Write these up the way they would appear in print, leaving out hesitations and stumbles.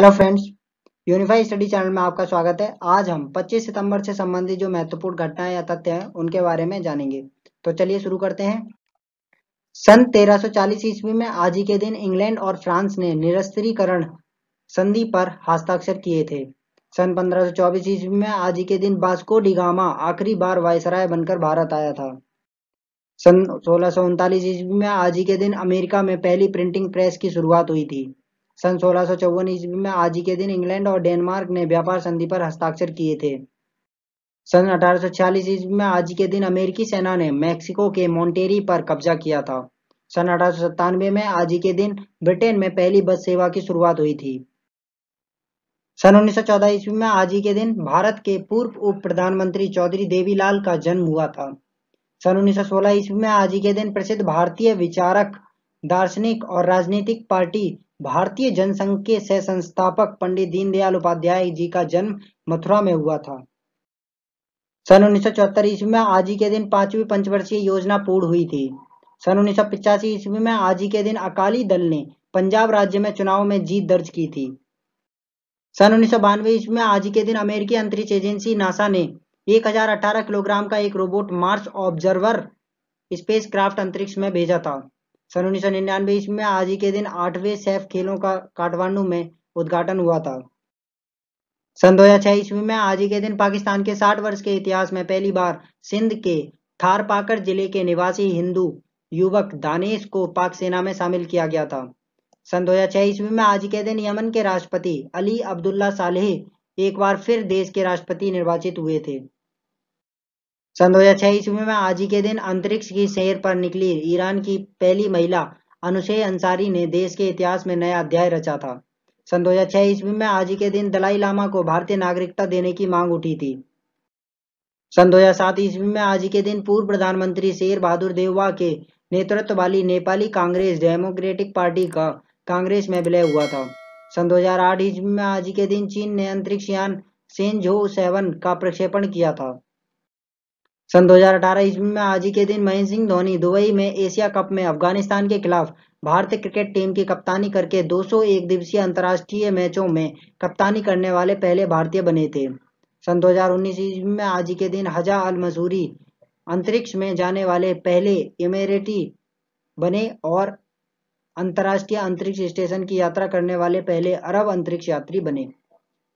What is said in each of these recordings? Hello friends, unify study channel में आपका स्वागत है। आज हम 25 सितंबर से संबंधित जो महत्वपूर्ण घटनाएं या तथ्य हैं उनके बारे में जानेंगे। तो चलिए शुरू करते हैं। सन 1340 ईस्वी में आज ही के दिन इंग्लैंड और फ्रांस ने निरस्त्रीकरण संधि पर हस्ताक्षर किए थे। सन 1524 ईस्वी में आज ही के दिन वास्को डी गामा आखिरी बार वायसराय बनकर भारत आया था। सन 1639 ईस्वी में आज ही के दिन अमेरिका में पहली प्रिंटिंग प्रेस की शुरुआत हुई थी। सन 1654 ईस्वी में आज ही के दिन इंग्लैंड और डेनमार्क ने व्यापार संधि पर हस्ताक्षर किए थे। सन 1846 ईस्वी में आज ही के दिन अमेरिकी सेना ने मेक्सिको के मोंटेरी पर कब्जा किया था। सन 1897 में आज ही के दिन ब्रिटेन में पहली बस सेवा की शुरुआत हुई थी। सन 1914 ईस्वी में आज ही के दिन भारत के पूर्व उप प्रधानमंत्री चौधरी देवीलाल का जन्म हुआ था। सन 1916 ईस्वी में आज ही के दिन प्रसिद्ध भारतीय विचारक, दार्शनिक और राजनीतिक पार्टी भारतीय जनसंघ के सह संस्थापक पंडित दीनदयाल उपाध्याय जी का जन्म मथुरा में हुआ था। सन 1974 ईस्वी में आज ही के दिन पांचवी पंचवर्षीय योजना पूर्ण हुई थी। सन 1985 ईस्वी में आज ही के दिन अकाली दल ने पंजाब राज्य में चुनाव में जीत दर्ज की थी। सन 1992 ईस्वी में आज ही के दिन अमेरिकी अंतरिक्ष एजेंसी नासा ने 1018 किलोग्राम का एक रोबोट मार्स ऑब्जर्वर स्पेसक्राफ्ट अंतरिक्ष में भेजा था। सन 1999 ईस्वी में आज ही के दिन 8वें सैफ खेलों का काठमांडू में उद्घाटन हुआ था। सन 2006 ईस्वी में आज ही के दिन पाकिस्तान के 60 वर्ष के इतिहास में पहली बार सिंध के थारपाकर जिले के निवासी हिंदू युवक दानिश को पाक सेना में शामिल किया गया था। सन 2006 ईस्वी में आज ही के दिन यमन के राष्ट्रपति अली अब्दुल्ला सालेह एक बार फिर देश के राष्ट्रपति निर्वाचित हुए थे। सन 2006 ईस्वी में आज ही के दिन अंतरिक्ष की सैर पर निकली ईरान की पहली महिला अनुशा अंसारी ने देश के इतिहास में नया अध्याय रचा था। सन 2006 ईस्वी में आज ही के दिन दलाई लामा को भारतीय नागरिकता देने की मांग उठी थी। सन 2007 ईस्वी में आज ही के दिन पूर्व प्रधानमंत्री शेर बहादुर देउबा के नेतृत्व वाली नेपाली कांग्रेस डेमोक्रेटिक पार्टी का कांग्रेस में विलय हुआ था। सन 2008 ईस्वी में आज ही के दिन चीन ने अंतरिक्ष यान शेनझोउ 7 का प्रक्षेपण किया था। सन 2018 ईस्वी में आज ही के दिन महेंद्र सिंह धोनी दुबई में एशिया कप में अफगानिस्तान के खिलाफ भारतीय क्रिकेट टीम की कप्तानी करके 201 दिवसीय अंतर्राष्ट्रीय मैचों में कप्तानी करने वाले पहले भारतीय बने थे। सन 2019 ईस्वी में आज ही के दिन हज्जा अल मंसूरी अंतरिक्ष में जाने वाले पहले इमेरेटी बने और अंतर्राष्ट्रीय अंतरिक्ष स्टेशन की यात्रा करने वाले पहले अरब अंतरिक्ष यात्री बने।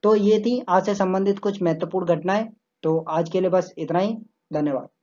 तो ये थी आज से संबंधित कुछ महत्वपूर्ण घटनाएं। तो आज के लिए बस इतना ही, धन्यवाद।